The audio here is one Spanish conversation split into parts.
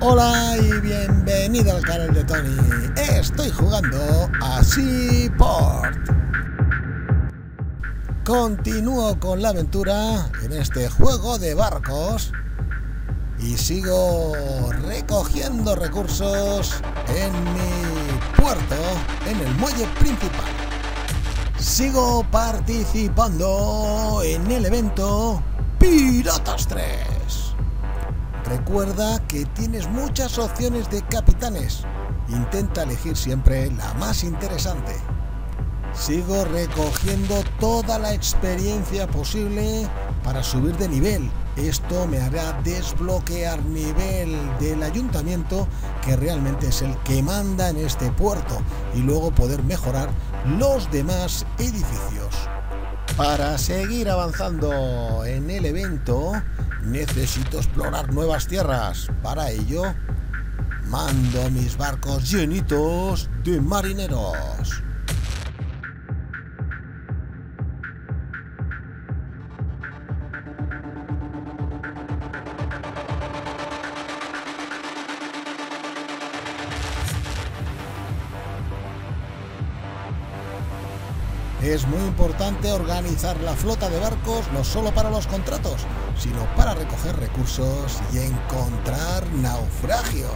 Hola y bienvenido al canal de Tony. Estoy jugando a Seaport. Continúo con la aventura en este juego de barcos y sigo recogiendo recursos en mi puerto, en el muelle principal. Sigo participando en el evento Piratas 3. Recuerda que tienes muchas opciones de capitanes. Intenta elegir siempre la más interesante. Sigo recogiendo toda la experiencia posible para subir de nivel. Esto me hará desbloquear nivel del ayuntamiento, que realmente es el que manda en este puerto, y luego poder mejorar los demás edificios. Para seguir avanzando en el evento, necesito explorar nuevas tierras. Para ello, mando mis barcos llenitos de marineros. Es muy importante organizar la flota de barcos no solo para los contratos, sino para recoger recursos y encontrar naufragios.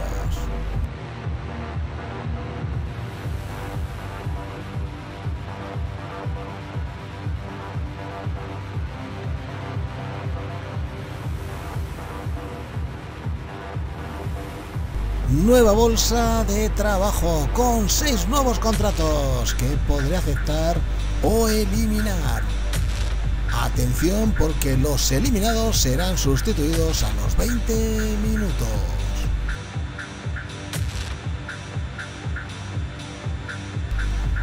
Nueva bolsa de trabajo con 6 nuevos contratos que podré aceptar o eliminar. Atención, porque los eliminados serán sustituidos a los 20 minutos.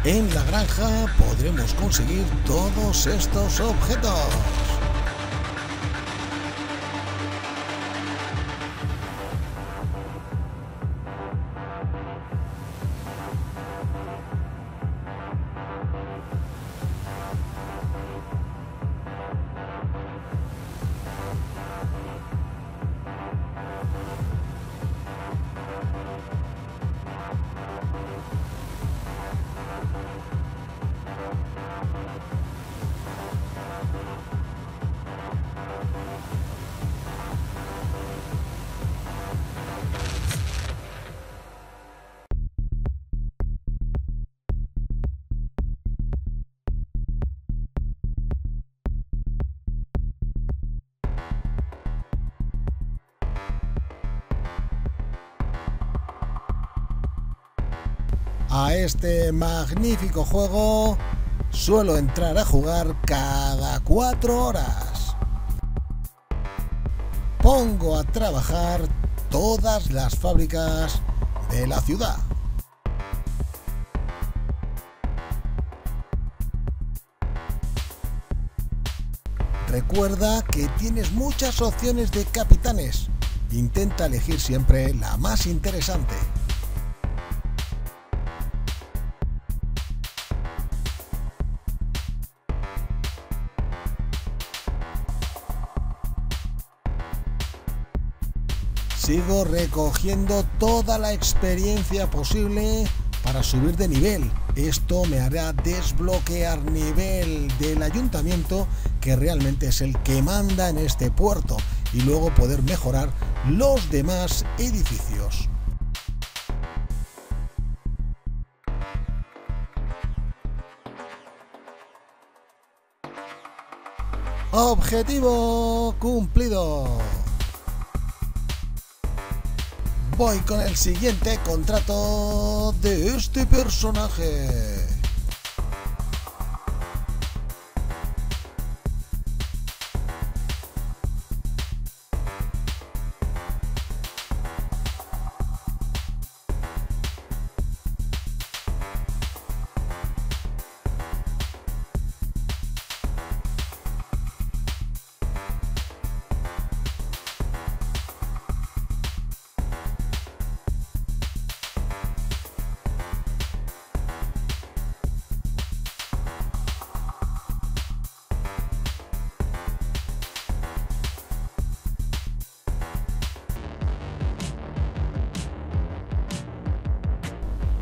En la granja podremos conseguir todos estos objetos. A este magnífico juego suelo entrar a jugar cada 4 horas. Pongo a trabajar todas las fábricas de la ciudad. Recuerda que tienes muchas opciones de capitanes. Intenta elegir siempre la más interesante. Sigo recogiendo toda la experiencia posible para subir de nivel. Esto me hará desbloquear nivel del ayuntamiento, que realmente es el que manda en este puerto, y luego poder mejorar los demás edificios. Objetivo cumplido. Voy con el siguiente contrato de este personaje.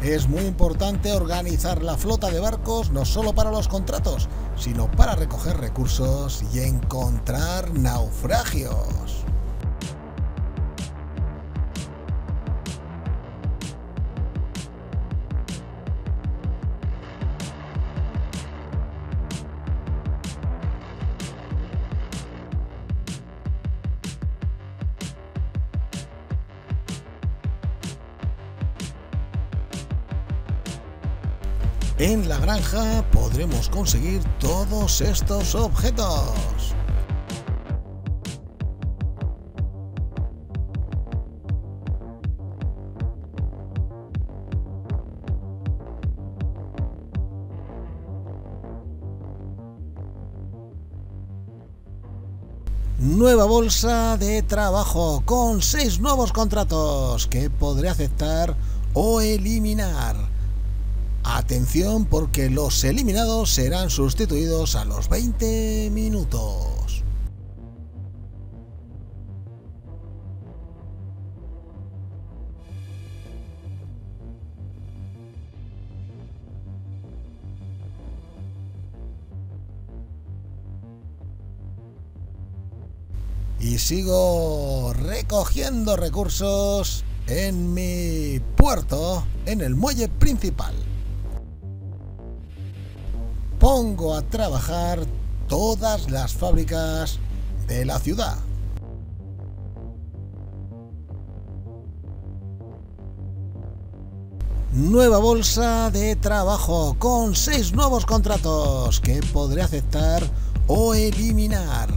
que es muy importante organizar la flota de barcos no solo para los contratos, sino para recoger recursos y encontrar naufragios. En la granja podremos conseguir todos estos objetos. Nueva bolsa de trabajo con 6 nuevos contratos que podré aceptar o eliminar. Atención, porque los eliminados serán sustituidos a los 20 minutos. Y sigo recogiendo recursos en mi puerto, en el muelle principal. Pongo a trabajar todas las fábricas de la ciudad. Nueva bolsa de trabajo con 6 nuevos contratos que podré aceptar o eliminar.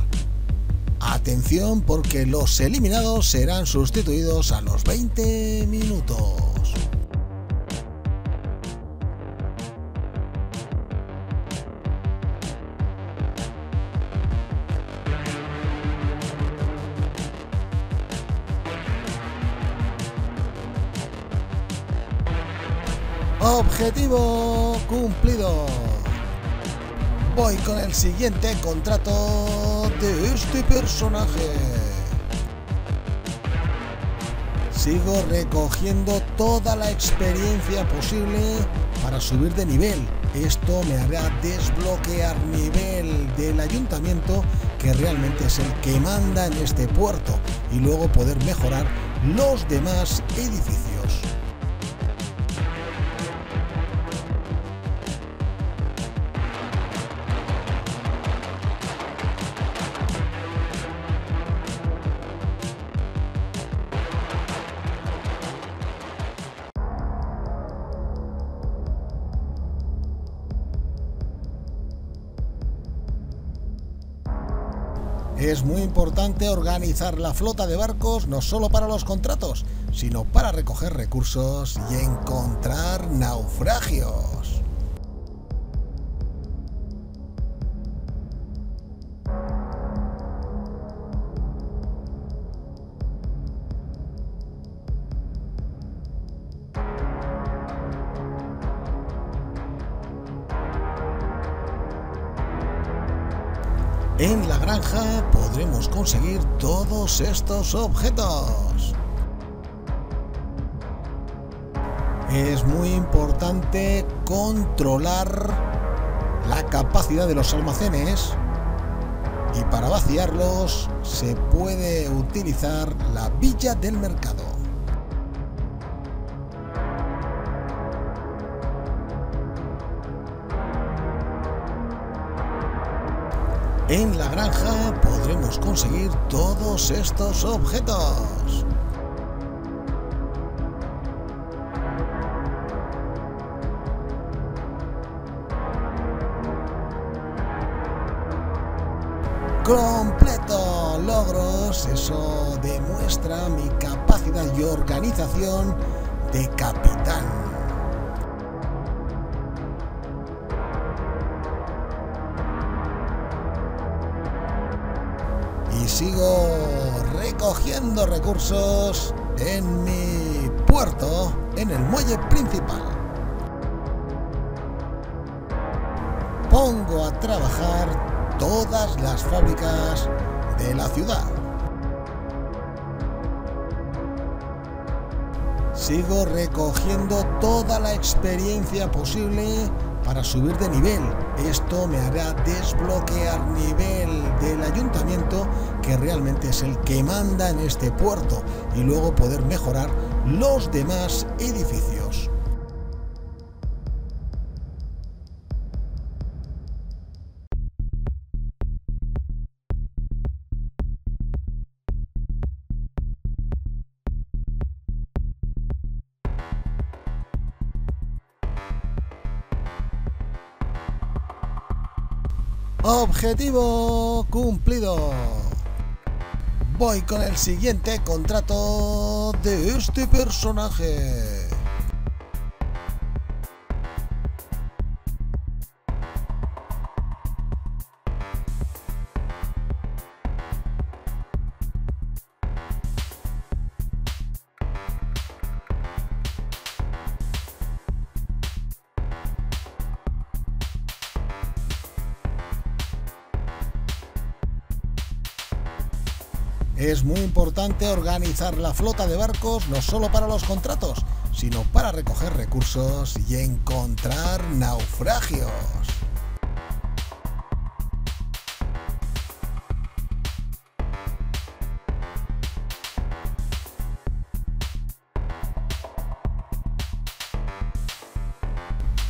Atención, porque los eliminados serán sustituidos a los 20 minutos. Objetivo cumplido. Voy con el siguiente contrato de este personaje. Sigo recogiendo toda la experiencia posible para subir de nivel. Esto me hará desbloquear nivel del ayuntamiento, que realmente es el que manda en este puerto, y luego poder mejorar los demás edificios. Es muy importante organizar la flota de barcos no solo para los contratos, sino para recoger recursos y encontrar naufragios. En la granja podremos conseguir todos estos objetos. Es muy importante controlar la capacidad de los almacenes, y para vaciarlos se puede utilizar la villa del mercado. En la granja podremos conseguir todos estos objetos. Completo logros. Eso demuestra mi capacidad y organización de capitán. Y sigo recogiendo recursos en mi puerto, en el muelle principal. Pongo a trabajar todas las fábricas de la ciudad. Sigo recogiendo toda la experiencia posible para subir de nivel. Esto me hará desbloquear nivel del ayuntamiento, que realmente es el que manda en este puerto, y luego poder mejorar los demás edificios. Objetivo cumplido. Voy con el siguiente contrato de este personaje. Es muy importante organizar la flota de barcos, no solo para los contratos, sino para recoger recursos y encontrar naufragios.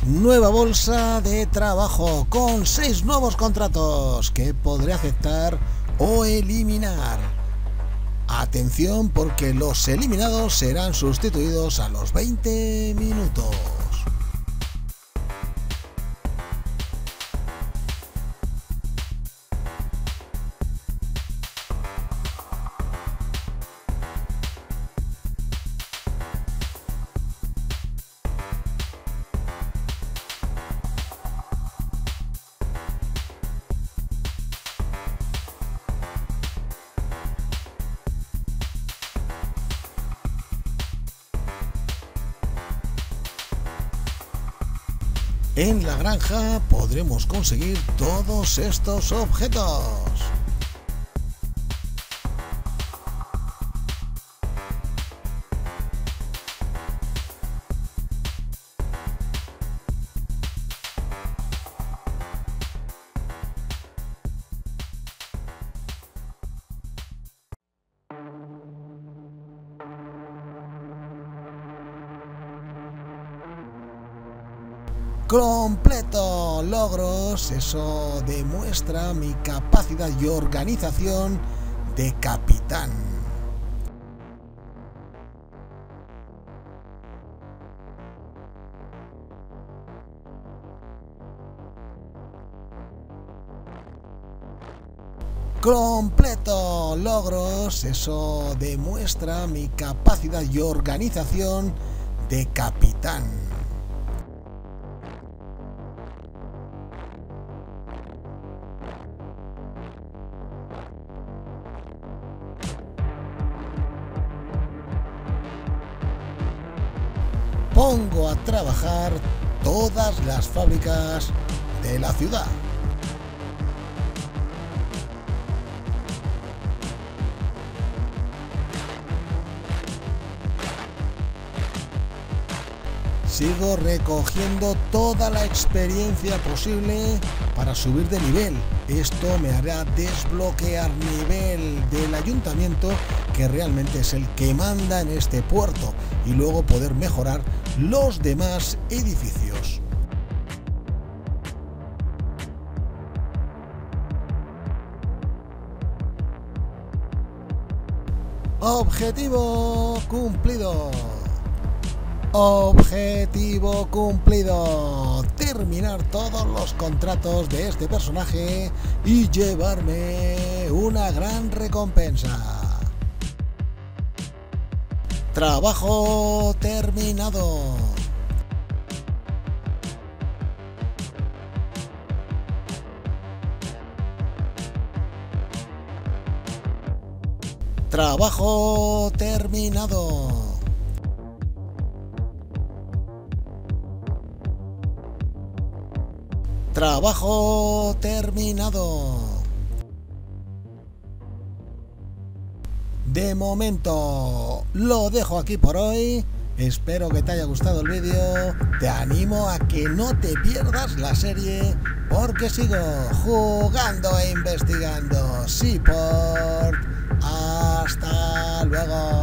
Nueva bolsa de trabajo con 6 nuevos contratos que podré aceptar o eliminar. Atención, porque los eliminados serán sustituidos a los 20 minutos. En la granja podremos conseguir todos estos objetos. Completo logros. Eso demuestra mi capacidad y organización de capitán. Completo logros. Eso demuestra mi capacidad y organización de capitán. Pongo a trabajar todas las fábricas de la ciudad. Sigo recogiendo toda la experiencia posible para subir de nivel. Esto me hará desbloquear nivel del ayuntamiento, que realmente es el que manda en este puerto, y luego poder mejorar los demás edificios. Objetivo cumplido. Objetivo cumplido. Terminar todos los contratos de este personaje y llevarme una gran recompensa. Trabajo terminado. Trabajo terminado. Trabajo terminado. De momento lo dejo aquí por hoy. Espero que te haya gustado el vídeo. Te animo a que no te pierdas la serie, porque sigo jugando e investigando Seaport. ¡Hasta luego!